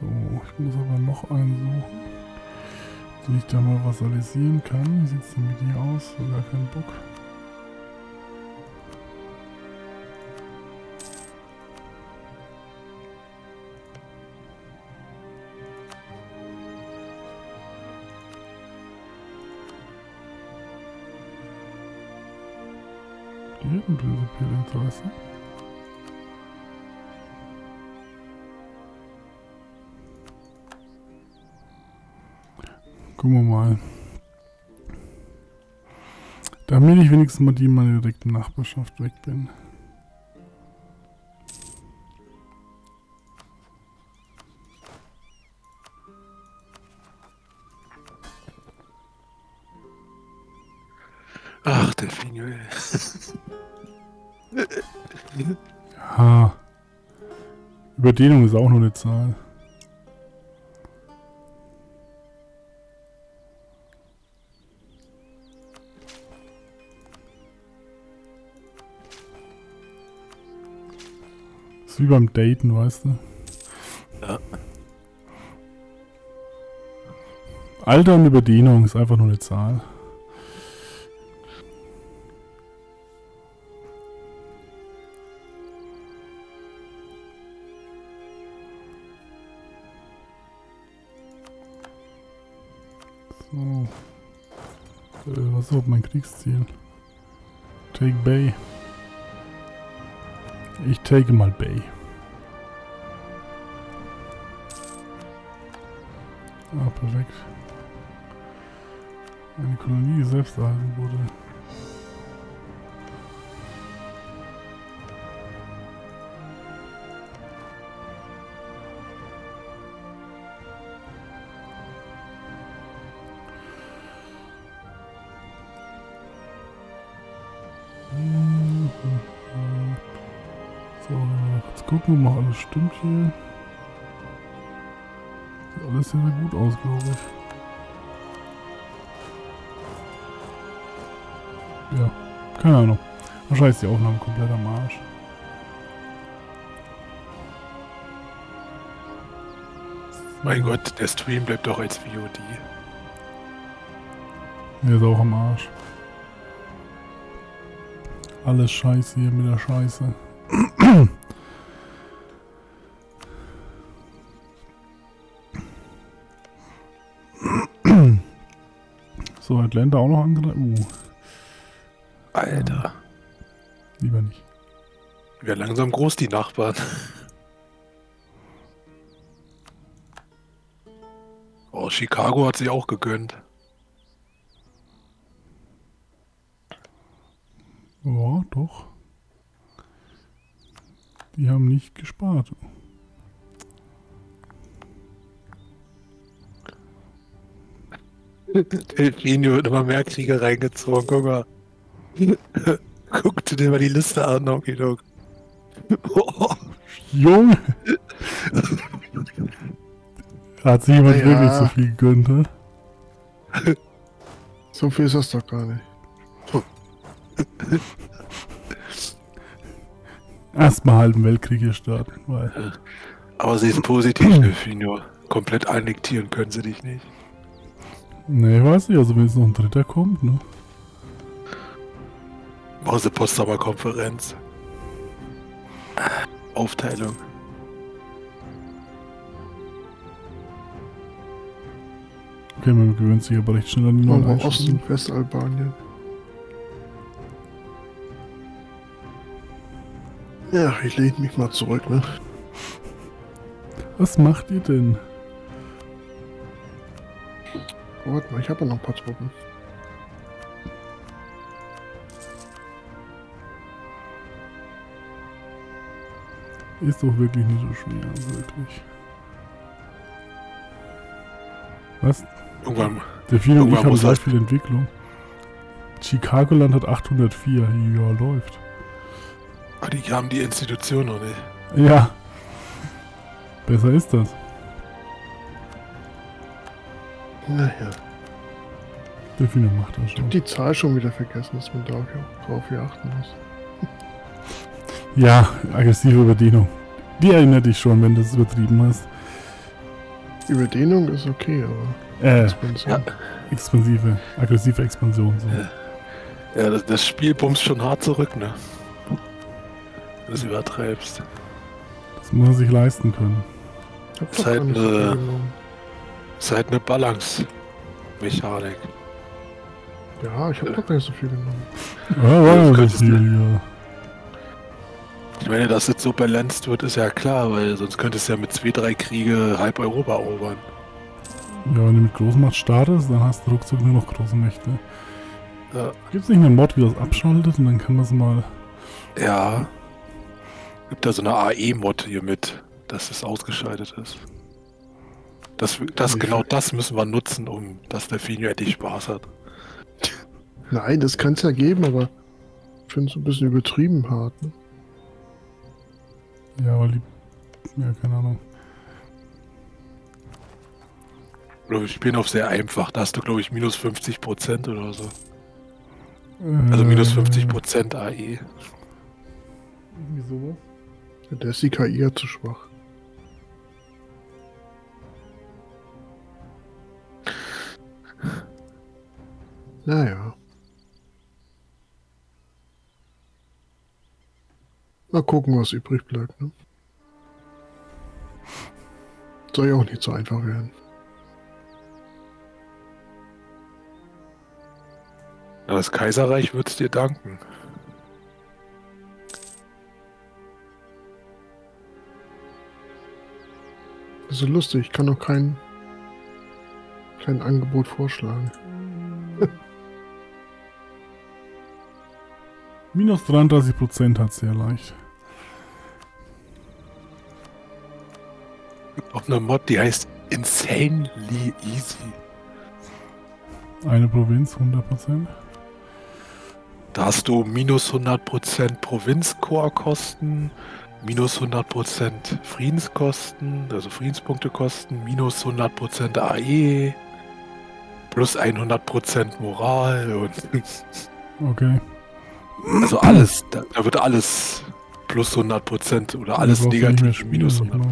So, ich muss aber noch einen suchen, den ich da mal vasalisieren kann. Wie sieht es denn mit dir aus? So, gar keinen Bock. Die hätten prinzipiell Interesse. Gucken wir mal. Damit ich wenigstens mal die in meiner direkten Nachbarschaft weg bin. Ach, der Finger. Ja. Überdehnung ist auch nur eine Zahl. Wie beim Daten, weißt du? Ja. Alter und Überdehnung ist einfach nur eine Zahl. So. Was ist überhaupt mein Kriegsziel? Take Bay. Ich take mal Bay. Ah, perfekt. Eine Kolonie, die selbst erhalten wurde. Gucken wir mal, alles stimmt hier. Alles sieht gut aus, glaube ich. Ja, keine Ahnung. Wahrscheinlich ist die Aufnahme komplett am Arsch. Mein Gott, der Stream bleibt doch als VOD. Der ist auch am Arsch. Alles Scheiße hier mit der Scheiße. So, Atlanta auch noch angreift. Alter. Lieber nicht. Ja, langsam groß die Nachbarn. Oh, Chicago hat sich auch gegönnt. Ja, doch. Die haben nicht gespart. Delfinio wird immer mehr Kriege reingezogen, guck mal. Guck dir mal die Liste an, Doki Dog. Oh. Junge! Hat sich jemand wirklich so viel gegönnt, ne? So viel ist das doch gar nicht. Erstmal halben Weltkrieg gestartet, weil. Aber sie ist positiv, Delfinio. Komplett annektieren können sie dich nicht. Ne, ich weiß nicht, also wenn jetzt noch ein Dritter kommt, ne? Aus der Potsdamer Konferenz. Aufteilung. Okay, man gewöhnt sich aber recht schnell an die neuen Einstellungen. Ost- und Westalbanien. Ja, ich lehne mich mal zurück, ne? Was macht ihr denn? Warte mal, ich habe ja noch ein paar Truppen. Ist doch wirklich nicht so schwer, wirklich. Was? Irgendwann. Delfinio und ich haben sehr viel Entwicklung. Chicagoland hat 804, ja, läuft. Aber die haben die Institution noch nicht. Ja. Besser ist das. Naja. Delfinio macht das schon. Ich hab die Zahl schon wieder vergessen, dass man darauf hier achten muss. Ja, aggressive Überdehnung. Die erinnert dich schon, wenn du es übertrieben hast. Überdehnung ist okay, aber... Expansion. Ja. Expansive, aggressive Expansion. So. Ja, das Spiel bummst schon hart zurück, ne? Wenn du übertreibst. Das muss man sich leisten können. Das ist halt eine Balance-Mechanik. Ja, ich hab doch gar nicht so viel genommen. Ich meine, dass es so balanced wird, ist ja klar, weil sonst könntest du ja mit 2-3 Kriege halb Europa erobern. Ja, wenn du mit Großmacht startest, dann hast du ruckzuck nur noch große Mächte. Ja. Gibt's nicht einen Mod, wie das abschaltet und dann kann das mal... Ja. Gibt da so eine AE-Mod hier mit, dass es ausgeschaltet ist. Genau das müssen wir nutzen, um dass der Finio endlich Spaß hat. Nein, das kann es ja geben, aber ich finde es ein bisschen übertrieben hart. Ne? Ja, aber ja, keine Ahnung. Wir spielen auf sehr einfach. Da hast du, glaube ich, minus 50% oder so. Also minus 50% AE. Wieso? Ja, da ist die KI ja zu schwach. Naja. Mal gucken, was übrig bleibt, ne? Soll ja auch nicht so einfach werden. Ja, das Kaiserreich wird's dir danken. Das ist so lustig, ich kann doch kein Angebot vorschlagen. Minus 33% hat sie erreicht. Auf einer Mod, die heißt Insanely Easy. Eine Provinz, 100%. Da hast du minus 100% Provinzkorpskosten, minus 100% Friedenskosten, also Friedenspunktekosten, minus 100% AE, plus 100% Moral und... Okay. Also alles, da wird alles plus 100% oder alles negativ spielen, minus 100%.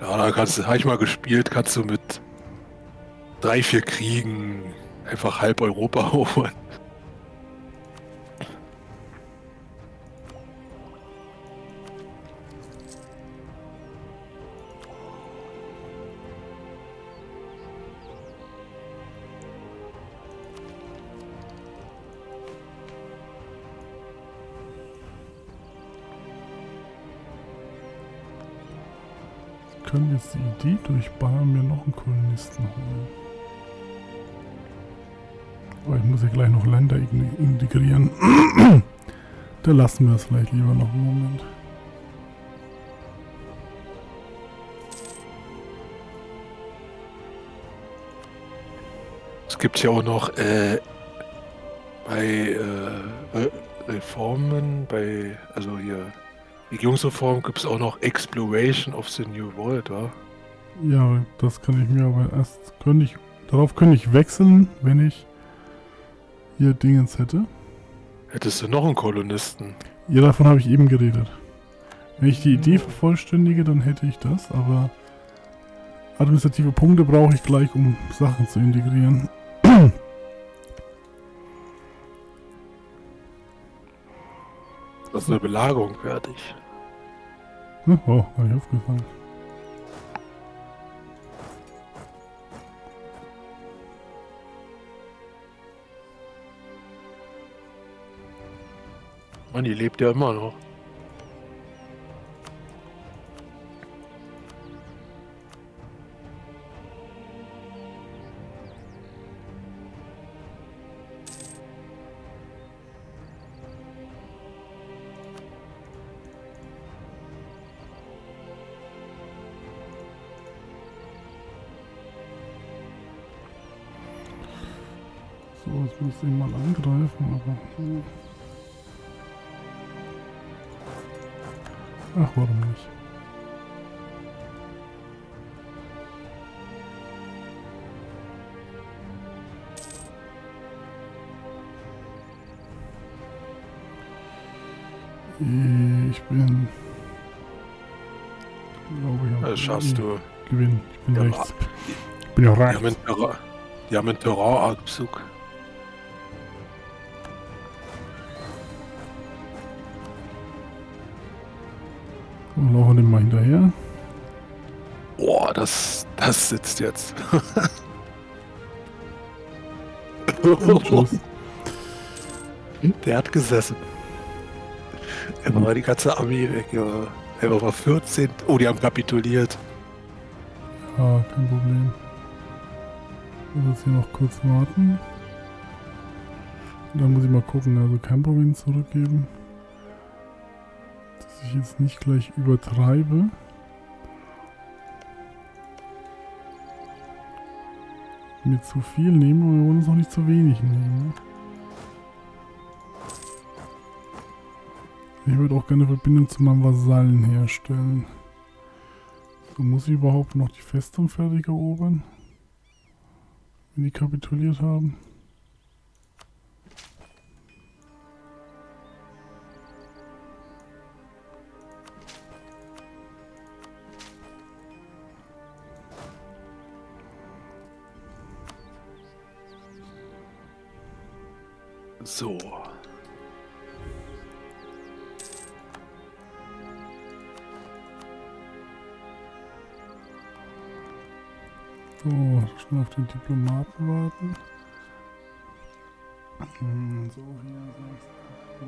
Ja, da habe ich mal gespielt, kannst du mit 3-4 Kriegen einfach halb Europa erobern. Können jetzt die Idee durchballern, mir noch einen Kolonisten holen. Aber ich muss ja gleich noch Länder integrieren. Da lassen wir es vielleicht lieber noch einen Moment. Es gibt ja auch noch Regierungsreform gibt es auch noch Exploration of the New World, oder? Ja, das kann ich mir aber erst... Darauf könnte ich wechseln, wenn ich hier Dingens hätte. Hättest du noch einen Kolonisten? Ja, davon habe ich eben geredet. Wenn ich die Idee vervollständige, dann hätte ich das, aber administrative Punkte brauche ich gleich, um Sachen zu integrieren. Das ist eine Belagerung fertig. Oh, hab ich aufgefallen. Mann, die lebt ja immer noch. Ich muss ihn mal angreifen, aber... Ach, warum nicht? Ich bin... glaube ich... Das schaffst du. gewinnen. Ich bin ja rechts. Ich bin ja rechts. Die haben einen Terrain-Abzug. Und laufen dem mal hinterher. Boah, das sitzt jetzt. Der hat gesessen. Er war die ganze Armee weg, ja. Er war 14. Oh, die haben kapituliert. Ja, kein Problem. Ich muss hier noch kurz warten. Dann muss ich mal gucken, also kein Problem zurückgeben. Dass ich jetzt nicht gleich übertreibe. Mir zu viel nehmen, aber wir wollen uns auch nicht zu wenig nehmen. Ich würde auch gerne Verbindung zu meinem Vasallen herstellen. So, muss ich überhaupt noch die Festung fertig erobern? Wenn die kapituliert haben. So. So, schon auf den Diplomaten warten. So, hier sagst du.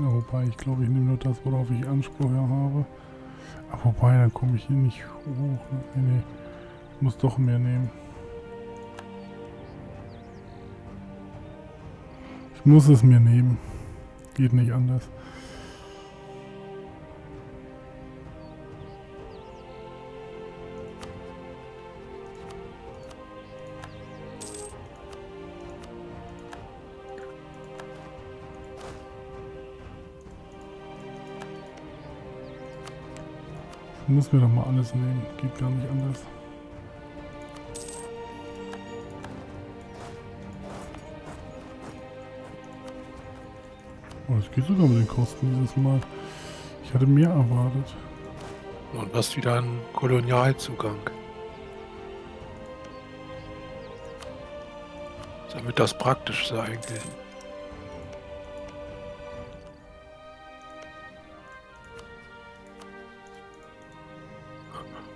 Ja, wobei, ich glaube, ich nehme nur das, worauf ich Anspruch habe. Aber wobei, dann komme ich hier nicht hoch. Nee, ich muss doch mehr nehmen. Ich muss es mir nehmen. Geht nicht anders. Muss mir doch mal alles nehmen, geht gar nicht anders. Oh, das geht sogar mit den Kosten dieses Mal. Ich hatte mehr erwartet. Und hast wieder einen Kolonialzugang. Damit das Praktischste eigentlich.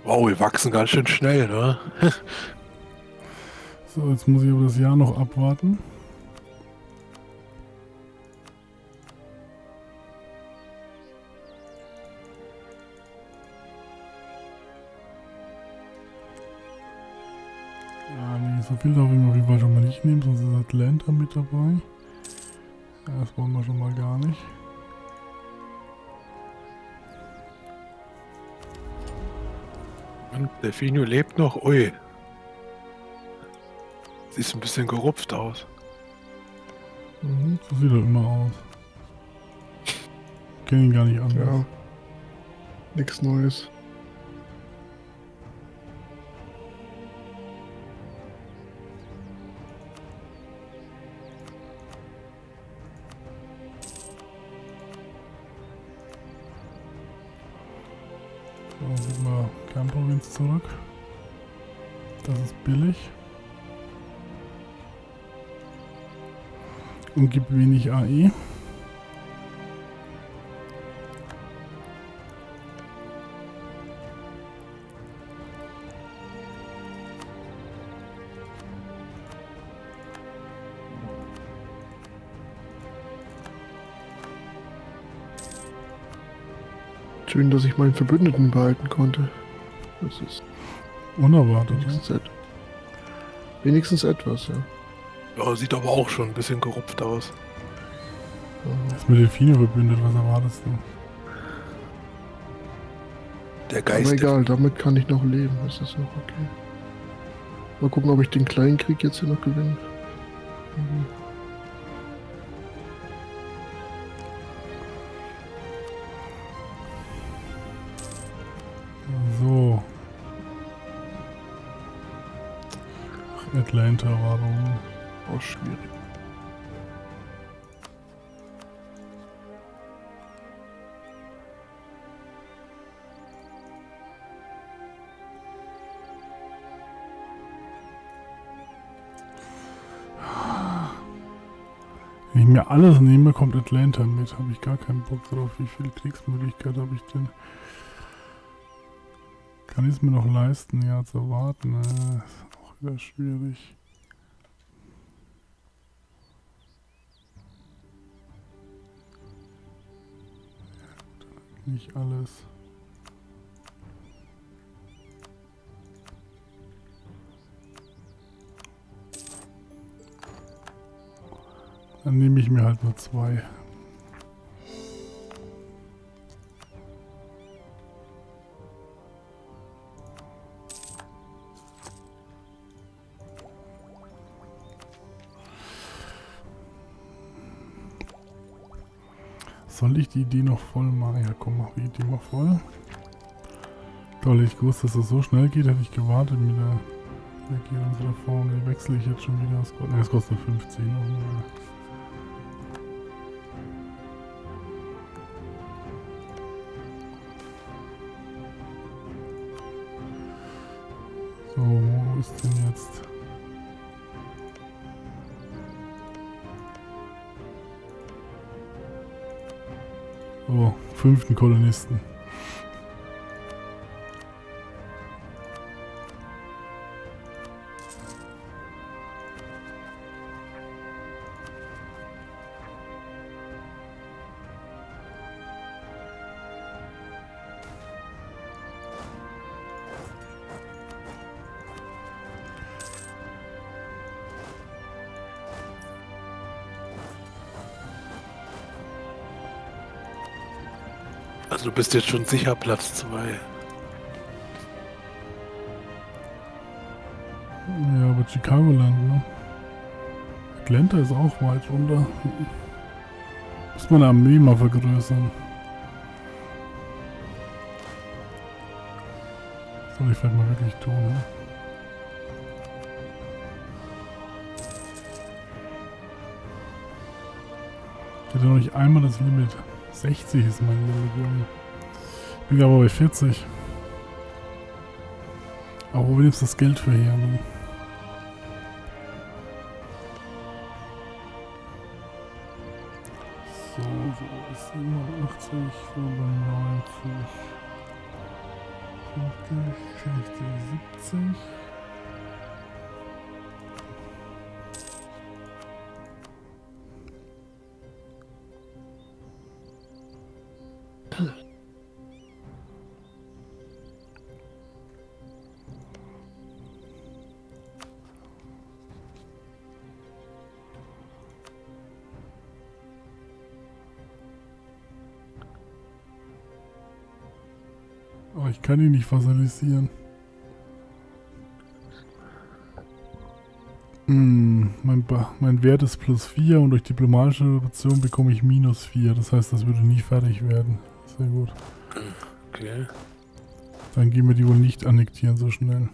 Wow, wir wachsen ganz schön schnell, ne? So, jetzt muss ich aber das Jahr noch abwarten. Ah, nee, so viel darf ich mir auf jeden Fall schon mal nicht nehmen, sonst ist Atlanta mit dabei. Ja, das wollen wir schon mal gar nicht. Der Fino lebt noch, ui. Sieht ein bisschen gerupft aus. Mhm, so sieht er immer aus. Ich kenne ihn gar nicht anders. Ja. Nichts Neues. Zurück. Das ist billig. Und gibt wenig AI. Schön, dass ich meinen Verbündeten behalten konnte. Das ist unerwartet. Wenigstens etwas, ja. Ja, sieht aber auch schon ein bisschen gerupft aus. Ist mit Delfine verbündet, was erwartest du? Der Geist. Aber egal, damit kann ich noch leben, das ist noch okay. Mal gucken, ob ich den kleinen Krieg jetzt hier noch gewinne. Mhm. So. Atlanta war doch auch schwierig. Wenn ich mir alles nehme, kommt Atlanta mit. Habe ich gar keinen Bock drauf. Wie viel Kriegsmöglichkeit habe ich denn? Kann ich es mir noch leisten, ja, zu warten? Ist auch wieder schwierig. Nicht alles. Dann nehme ich mir halt nur zwei. Soll ich die Idee noch voll machen? Ja, komm, mach die Idee mal voll. Toll, ich wusste, dass es so schnell geht, hätte ich gewartet mit der Regierungsreform. Die wechsle ich jetzt schon wieder. Es kostet 15 Euro. So, wo ist denn jetzt? So, 5. Kolonisten. Also du bist jetzt schon sicher Platz 2. Ja, aber Chicagoland, ne? Atlanta ist auch weit runter. Muss man eine Armee mal vergrößern. Das soll ich vielleicht mal wirklich tun, ne? Ich hätte noch nicht einmal das Limit. 60 ist mein Limit. Ich bin aber bei 40. Aber wo nimmst du das Geld für hier? Ne? So, wo ist 87, so bei 90. 50, 60, 70. Aber ich kann ihn nicht vassalisieren. Mein Wert ist +4 und durch diplomatische Revolution bekomme ich -4. Das heißt, das würde nie fertig werden. Sehr gut. Okay. Dann gehen wir die wohl nicht annektieren so schnell.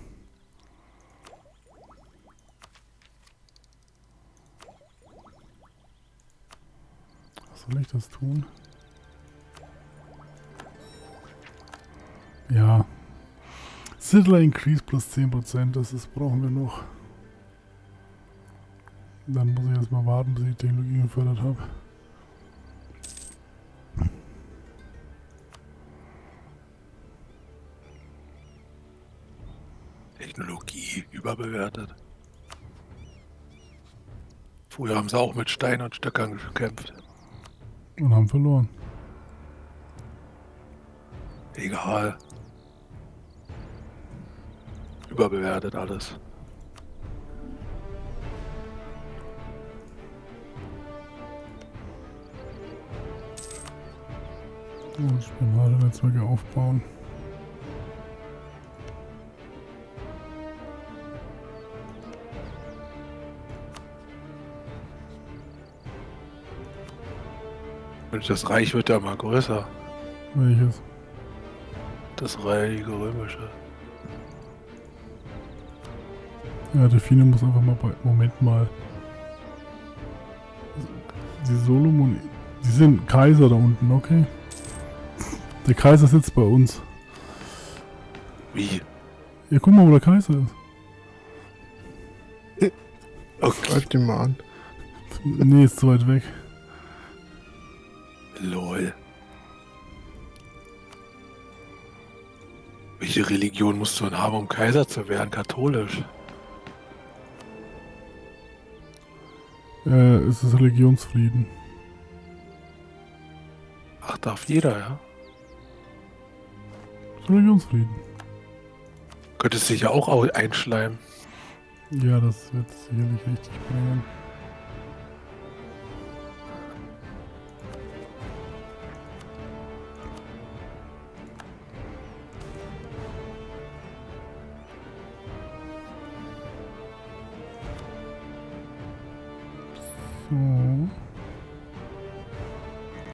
Was soll ich das tun? Ja, Siedler Increase +10%, das brauchen wir noch. Dann muss ich erst mal warten, bis ich Technologie gefördert habe. Technologie überbewertet. Früher haben sie auch mit Steinen und Stöckern gekämpft. Und haben verloren. Egal. Überbewertet alles. Und Spionagenetzwerke aufbauen. Das Reich wird ja mal größer. Welches? Das Heilige Römische. Ja, Delfine muss einfach mal bei... Moment mal. Die Solomon... Die sind Kaiser da unten, okay. Der Kaiser sitzt bei uns. Wie? Ja, guck mal, wo der Kaiser ist. Okay. Schreib den mal an. Nee, ist zu weit weg. Lol. Welche Religion musst du denn haben, um Kaiser zu werden? Katholisch? Es ist Religionsfrieden. Ach, darf jeder, ja? Religionsfrieden. Könntest du dich ja auch einschleimen. Ja, das wird sicherlich richtig bringen. So.